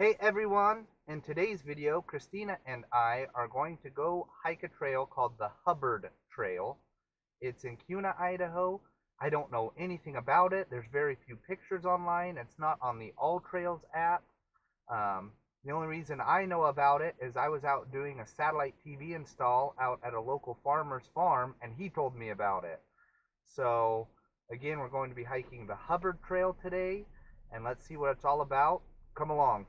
Hey everyone, in today's video, Christina and I are going to go hike a trail called the Hubbard Trail. It's in Kuna, Idaho. I don't know anything about it. There's very few pictures online. It's not on the All Trails app. The only reason I know about it is I was out doing a satellite TV install out at a local farmer's farm and he told me about it. So again, we're going to be hiking the Hubbard Trail today and let's see what it's all about. Come along.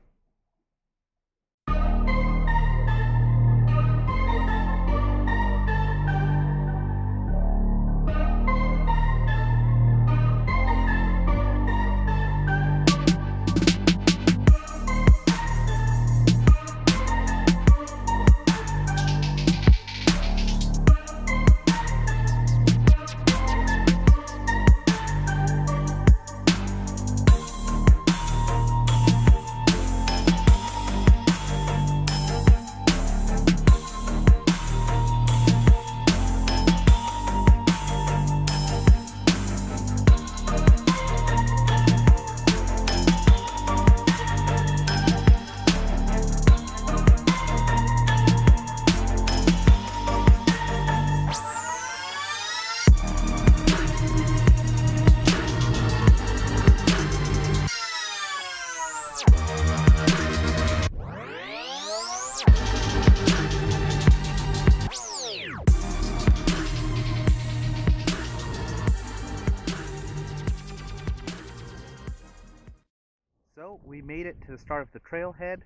We made it to the start of the trailhead.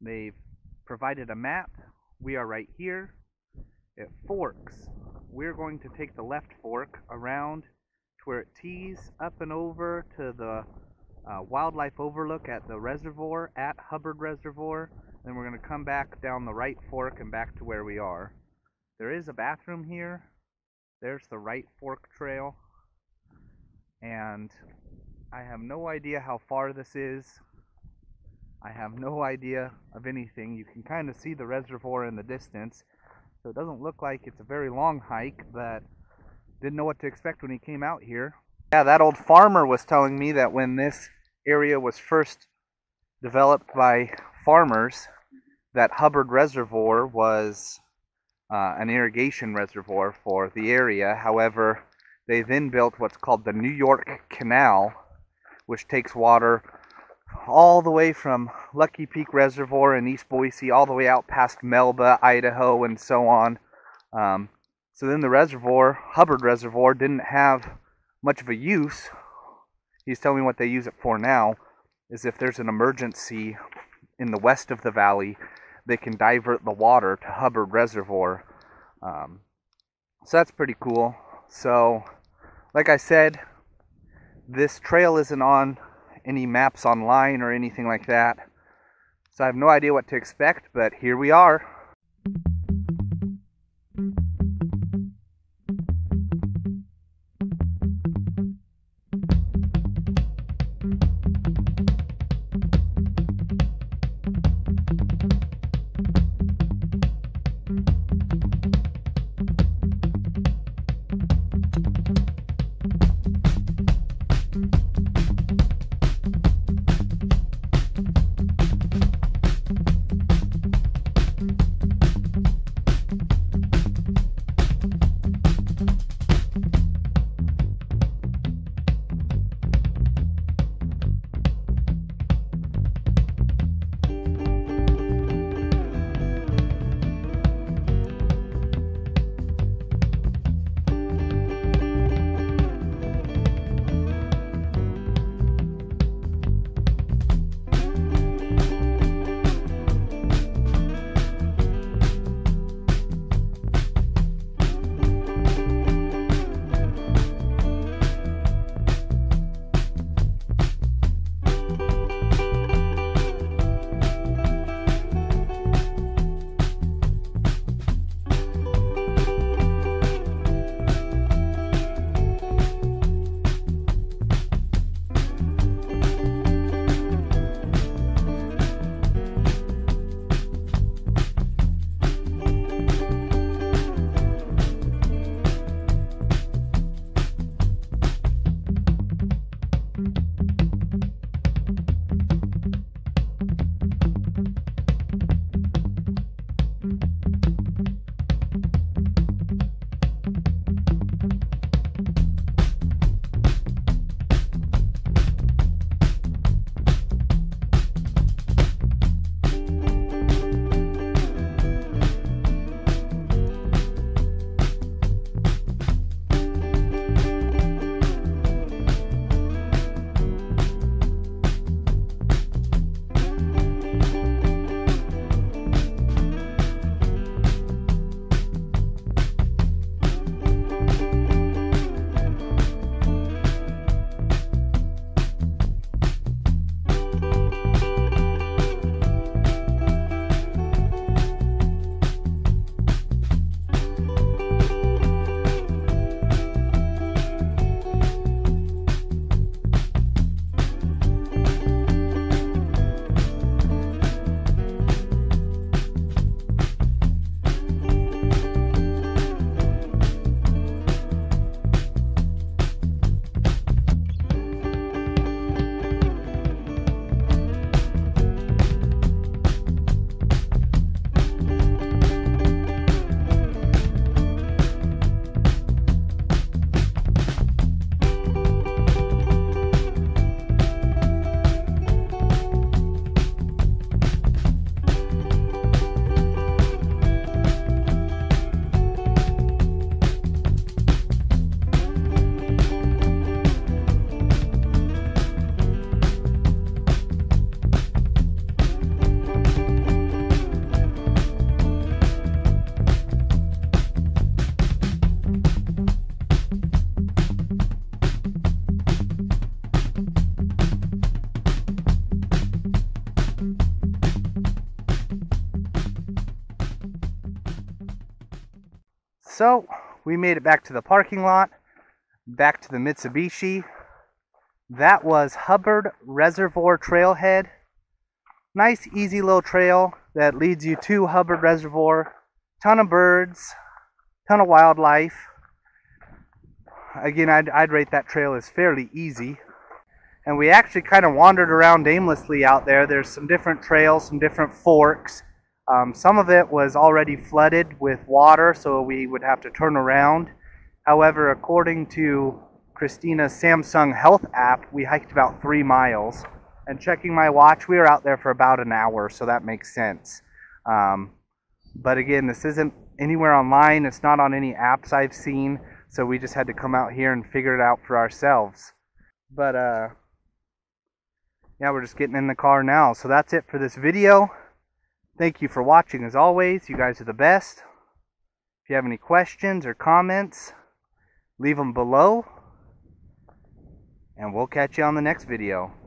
They've provided a map. We are right here. It forks. We're going to take the left fork around to where it tees up and over to the wildlife overlook at the reservoir, at Hubbard Reservoir. Then we're going to come back down the right fork and back to where we are. There is a bathroom here. There's the right fork trail. And I have no idea how far this is. I have no idea of anything. You can kind of see the reservoir in the distance, so it doesn't look like it's a very long hike, but didn't know what to expect when he came out here. Yeah, that old farmer was telling me that when this area was first developed by farmers, that Hubbard Reservoir was an irrigation reservoir for the area. However, they then built what's called the New York Canal, which takes water all the way from Lucky Peak Reservoir in East Boise, all the way out past Melba, Idaho, and so on. So then the reservoir, Hubbard Reservoir, didn't have much of a use. He's telling me what they use it for now is if there's an emergency in the west of the valley, they can divert the water to Hubbard Reservoir. So that's pretty cool. So, like I said, this trail isn't on any maps online or anything like that. So I have no idea what to expect, but here we are. So we made it back to the parking lot, back to the Mitsubishi. That was Hubbard Reservoir Trailhead. Nice easy little trail that leads you to Hubbard Reservoir. Ton of birds, ton of wildlife. Again, I'd rate that trail as fairly easy. And we actually kind of wandered around aimlessly out there. There's some different trails, some different forks. Some of it was already flooded with water, so we would have to turn around. However, according to Christina's Samsung health app, we hiked about 3 miles. And checking my watch, we were out there for about an hour, so that makes sense. But again, this isn't anywhere online. It's not on any apps I've seen. So we just had to come out here and figure it out for ourselves. But yeah, we're just getting in the car now. So that's it for this video. Thank you for watching as always. You guys are the best. If you have any questions or comments, leave them below. And we'll catch you on the next video.